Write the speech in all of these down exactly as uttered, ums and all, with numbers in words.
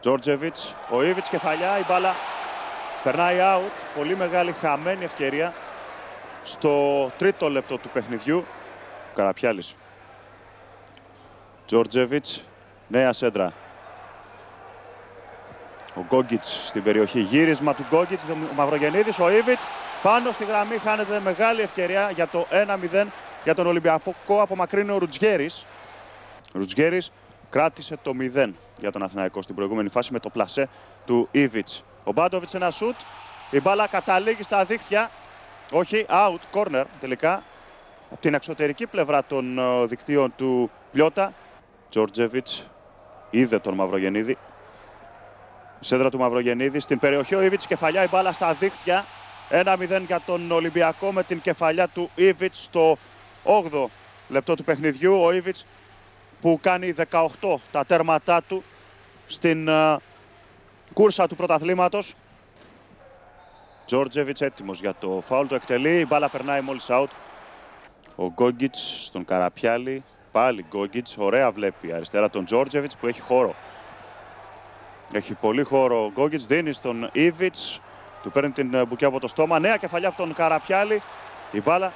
Τζόρτζεβιτς, ο Ίβιτς κεφαλιά, η μπάλα περνάει out. Πολύ μεγάλη χαμένη ευκαιρία στο τρίτο λεπτό του παιχνιδιού. Καραπιάλης. Τζόρτζεβιτς, νέα σέντρα. Ο Γκόγκιτς στην περιοχή, γύρισμα του Γκόγκιτς, ο Μαυρογενίδης, ο Ίβιτς πάνω στη γραμμή, χάνεται μεγάλη ευκαιρία για το ένα μηδέν για τον Ολυμπιακό. Απομακρύνει ο Ρουτζιέρης. Ρουτζιέρης κράτησε το μηδέν για τον Αθηναϊκό στην προηγούμενη φάση με το πλασέ του Ίβιτς. Ο Μπάντοβιτς ένα σουτ, η μπάλα καταλήγει στα δίχτυα, όχι, out, corner τελικά, από την εξωτερική πλευρά των δικτύων του Πλιώτα. Τζόρτζεβιτς είδε τον Μαυρογενίδη. Σέντρα του Μαυρογενίδη στην περιοχή, ο Ίβιτς κεφαλιά, η μπάλα στα δίχτυα. ένα μηδέν για τον Ολυμπιακό με την κεφαλιά του Ίβιτς στο όγδοο λεπτό του παιχνιδιού. Ο Ίβιτς που κάνει δεκαοκτώ τα τέρματά του στην uh, κούρσα του πρωταθλήματος. Τζόρτζεβιτς έτοιμος για το φάουλ, το εκτελεί, η μπάλα περνάει μόλις out. Ο Γκόγκιτς στον Καραπιάλη, πάλι Γκόγκιτς, ωραία βλέπει αριστερά τον Τζόρτζεβιτς που έχει χώρο. Έχει πολύ χώρο ο Γκόγκιτς, δίνει στον Ίβιτς, του παίρνει την μπουκιά από το στόμα. Νέα κεφαλιά από τον Καραπιάλη, η μπάλα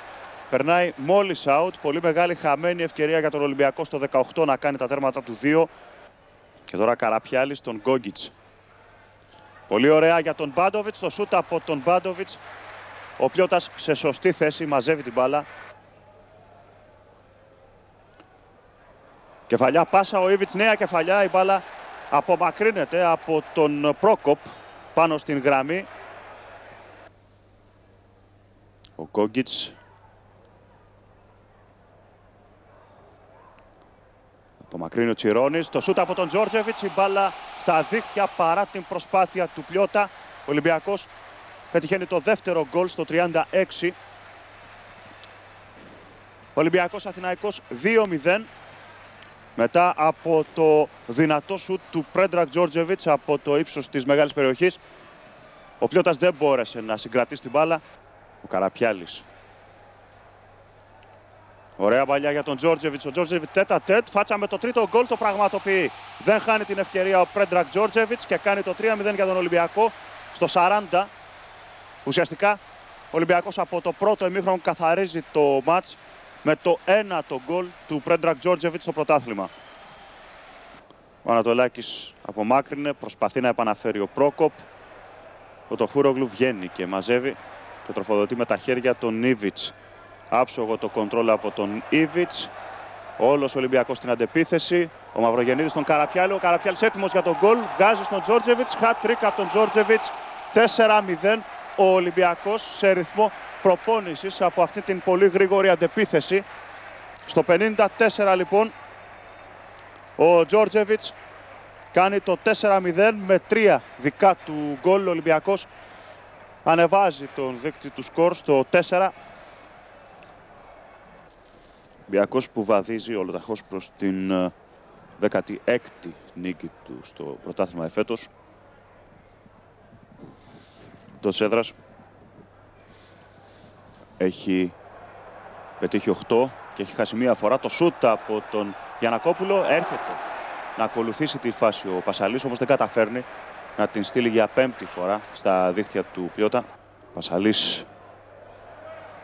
περνάει μόλις out. Πολύ μεγάλη χαμένη ευκαιρία για τον Ολυμπιακό στο δεκαοκτώ να κάνει τα τέρματα του δύο. Και τώρα Καραπιάλη στον Γκόγκιτς. Πολύ ωραία για τον Μπάντοβιτς, το σούτ από τον Μπάντοβιτς. Ο Πλιώτας σε σωστή θέση μαζεύει την μπάλα. Κεφαλιά πάσα, ο Ίβιτς, νέα κεφαλιά, η μπάλα απομακρύνεται από τον Πρόκοπ πάνω στην γραμμή. Ο Γκόγκιτς απομακρύνει ο Τσιρώνης, το σούτ από τον Τζόρτζεβιτς, η μπάλα στα δίχτυα παρά την προσπάθεια του Πλιώτα. Ο Ολυμπιακός πετυχαίνει το δεύτερο γκολ στο τριάντα έξι. Ολυμπιακός Αθηναϊκός δύο μηδέν. Μετά από το δυνατό σουτ του Πρέντραγκ Τζόρτζεβιτς από το ύψος της μεγάλης περιοχής, ο Πλιώτας δεν μπόρεσε να συγκρατήσει την μπάλα. Ο Καραπιάλης. Ωραία παλιά για τον Τζόρτζεβιτς. Ο Τζόρτζεβιτς τέτα τέτ, φάτσα με το τρίτο γκολ, το πραγματοποιεί. Δεν χάνει την ευκαιρία ο Πρέντραγκ Τζόρτζεβιτς και κάνει το τρία μηδέν για τον Ολυμπιακό στο σαράντα. Ουσιαστικά ο Ολυμπιακός από το πρώτο ημίχρονο καθαρίζει το μάτς με το ένατο γκολ του Πρέντραγκ Τζόρτζεβιτς στο πρωτάθλημα. Ο Ανατολάκης απομάκρυνε, προσπαθεί να επαναφέρει ο Πρόκοπ. Ο Τοχούρογλου βγαίνει και μαζεύει και τροφοδοτεί με τα χέρια τον Ίβιτς. Άψογο το κοντρόλ από τον Ίβιτς. Όλος ο Ολυμπιακός στην αντεπίθεση. Ο Μαυρογενίδης στον Καραπιάλη. Ο Καραπιάλης έτοιμος για τον γκολ. Βγάζει στον Τζόρτζεβιτς. Χατ-τρικ από τον Τζόρτζεβιτς. τέσσερα μηδέν. Ο Ολυμπιακός σε ρυθμό προπόνησης από αυτή την πολύ γρήγορη αντεπίθεση. Στο πενήντα τέσσερα λοιπόν ο Τζόρτζεβιτς κάνει το τέσσερα μηδέν με τρία δικά του γκολ. Ο Ολυμπιακός ανεβάζει τον δείκτη του σκορ στο τέσσερα. Ολυμπιακός που βαδίζει ολοταχώς προς την δεκαέκτη νίκη του στο πρωτάθλημα εφέτος. Το Σέδρας έχει πετύχει οκτώ και έχει χάσει μία φορά. Το σούτ από τον Γιαννακόπουλο, έρχεται να ακολουθήσει τη φάση ο Πασαλής, όμως δεν καταφέρνει να την στείλει για πέμπτη φορά στα δίχτυα του Πλιώτα. Πασαλής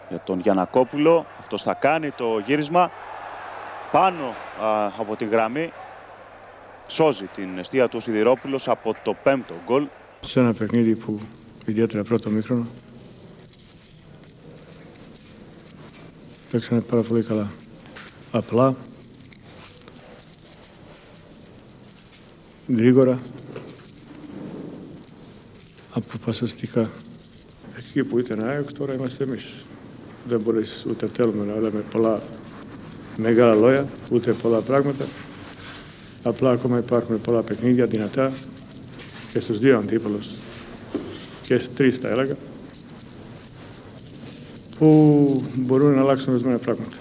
για τον Γιαννακόπουλο, αυτός θα κάνει το γύρισμα πάνω α, από τη γραμμή. Σώζει την εστία του Σιδηρόπουλος από το πέμπτο γκολ. Σε ένα παιχνίδι που ιδιαίτερα πρώτο μήχρονο παίξανε πάρα πολύ καλά. Απλά, γρήγορα, αποφασιστικά. Εκεί που ήταν ΑΕΚ, τώρα είμαστε εμείς. Δεν μπορείς, ούτε θέλουμε να λέμε πολλά μεγάλα λόγια, ούτε πολλά πράγματα. Απλά ακόμα υπάρχουν πολλά παιχνίδια δυνατά και στους δύο αντίπαλους. Και στις τρεις τα έλεγα, που μπορούν να αλλάξουν ορισμένα πράγματα.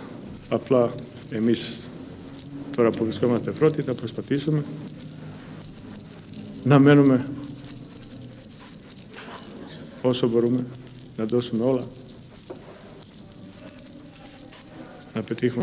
Απλά εμείς τώρα που βρισκόμαστε πρώτοι θα προσπαθήσουμε να μένουμε όσο μπορούμε, να δώσουμε όλα, να πετύχουμε.